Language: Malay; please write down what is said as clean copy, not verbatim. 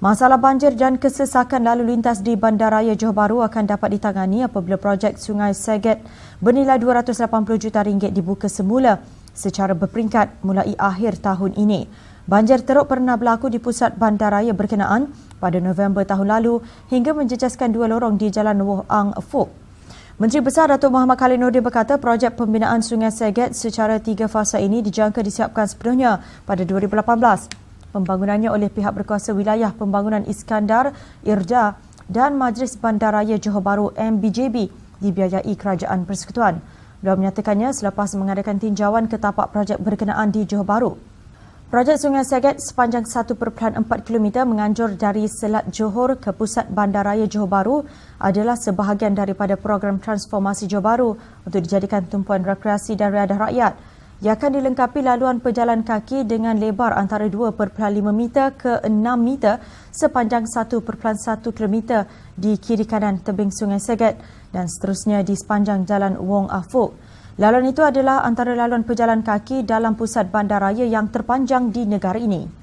Masalah banjir dan kesesakan lalu lintas di bandaraya Johor Bahru akan dapat ditangani apabila projek Sungai Segget bernilai RM280 juta dibuka semula secara berperingkat mulai akhir tahun ini. Banjir teruk pernah berlaku di pusat bandaraya berkenaan pada November tahun lalu hingga menjejaskan dua lorong di Jalan Wong Ah Fook. Menteri Besar Datuk Mohamad Khaled Nordin berkata projek pembinaan Sungai Segget secara tiga fasa ini dijangka disiapkan sepenuhnya pada 2018. Pembangunannya oleh pihak berkuasa wilayah pembangunan Iskandar, IRDA dan Majlis Bandaraya Johor Bahru MBJB dibiayai Kerajaan Persekutuan. Beliau menyatakannya selepas mengadakan tinjauan ke tapak projek berkenaan di Johor Bahru. Projek Sungai Segget sepanjang 1.4 km menganjur dari Selat Johor ke pusat bandaraya Johor Bahru adalah sebahagian daripada program transformasi Johor Bahru untuk dijadikan tumpuan rekreasi dan riadah rakyat. Ia akan dilengkapi laluan pejalan kaki dengan lebar antara 2.5 meter ke 6 meter sepanjang 1.1 km di kiri kanan tebing Sungai Segget dan seterusnya di sepanjang Jalan Wong Ah Fook. Laluan itu adalah antara laluan pejalan kaki dalam pusat bandaraya yang terpanjang di negara ini.